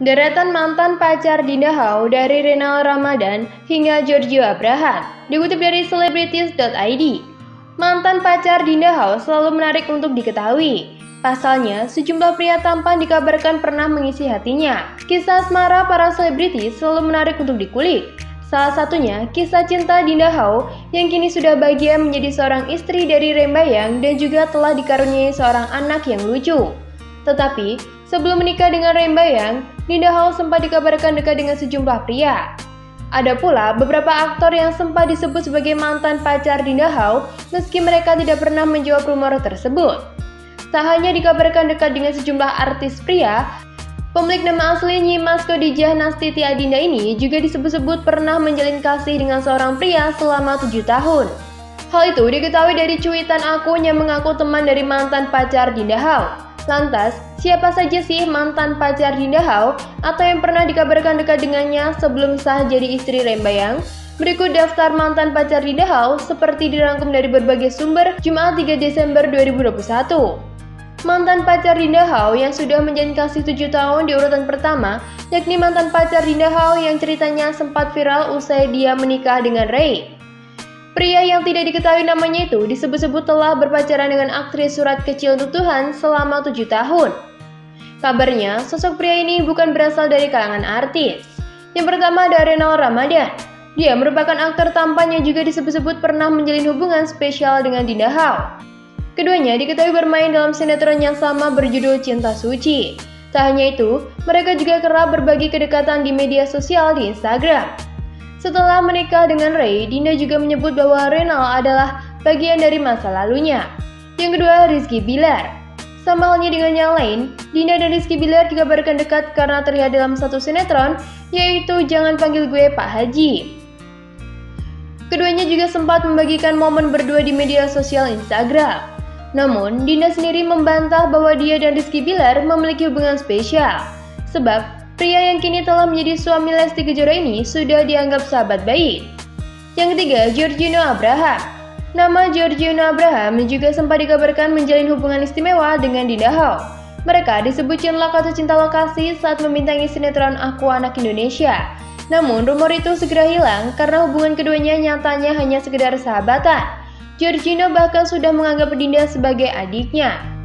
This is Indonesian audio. Deretan mantan pacar Dinda Hauw dari Renald Ramadhan hingga Giorgino Abraham, dikutip dari selebritis.id. Mantan pacar Dinda Hauw selalu menarik untuk diketahui. Pasalnya, sejumlah pria tampan dikabarkan pernah mengisi hatinya. Kisah asmara para selebritis selalu menarik untuk dikulik. Salah satunya, kisah cinta Dinda Hauw yang kini sudah bahagia menjadi seorang istri dari Rey Mbayang dan juga telah dikaruniai seorang anak yang lucu. Tetapi, sebelum menikah dengan Rey Mbayang, Dinda Hauw sempat dikabarkan dekat dengan sejumlah pria. Ada pula beberapa aktor yang sempat disebut sebagai mantan pacar Dinda Hauw meski mereka tidak pernah menjawab rumor tersebut. Tak hanya dikabarkan dekat dengan sejumlah artis pria, pemilik nama asli Nyimasko Dijah Nastiti Adinda ini juga disebut-sebut pernah menjalin kasih dengan seorang pria selama 7 tahun. Hal itu diketahui dari cuitan akun yang mengaku teman dari mantan pacar Dinda Hauw. Lantas, siapa saja sih mantan pacar Dinda Hauw atau yang pernah dikabarkan dekat dengannya sebelum sah jadi istri Rey Mbayang? Berikut daftar mantan pacar Dinda Hauw seperti dirangkum dari berbagai sumber Jumat 3 Desember 2021. Mantan pacar Dinda Hauw yang sudah menjalin kasih 7 tahun di urutan pertama, yakni mantan pacar Dinda Hauw yang ceritanya sempat viral usai dia menikah dengan Rey. Pria yang tidak diketahui namanya itu disebut-sebut telah berpacaran dengan aktris Surat Kecil Untuk Tuhan selama 7 tahun. Kabarnya, sosok pria ini bukan berasal dari kalangan artis. Yang pertama ada Renald Ramadhan. Dia merupakan aktor tampan yang juga disebut-sebut pernah menjalin hubungan spesial dengan Dinda Hauw. Keduanya diketahui bermain dalam sinetron yang sama berjudul Cinta Suci. Tak hanya itu, mereka juga kerap berbagi kedekatan di media sosial di Instagram. Setelah menikah dengan Rey, Dinda juga menyebut bahwa Renald adalah bagian dari masa lalunya. Yang kedua, Rizky Billar. Sama halnya dengan yang lain, Dinda dan Rizky Billar dikabarkan dekat karena terlihat dalam satu sinetron, yaitu Jangan Panggil Gue Pak Haji. Keduanya juga sempat membagikan momen berdua di media sosial Instagram. Namun, Dinda sendiri membantah bahwa dia dan Rizky Billar memiliki hubungan spesial. Sebab, pria yang kini telah menjadi suami Lesti Kejora ini sudah dianggap sahabat baik. Yang ketiga, Giorgino Abraham. Nama Giorgino Abraham juga sempat dikabarkan menjalin hubungan istimewa dengan Dinda Hauw. Mereka disebut cinlok atau cinta lokasi saat membintangi sinetron Aku Anak Indonesia. Namun, rumor itu segera hilang karena hubungan keduanya nyatanya hanya sekedar sahabatan. Giorgino bahkan sudah menganggap Dinda sebagai adiknya.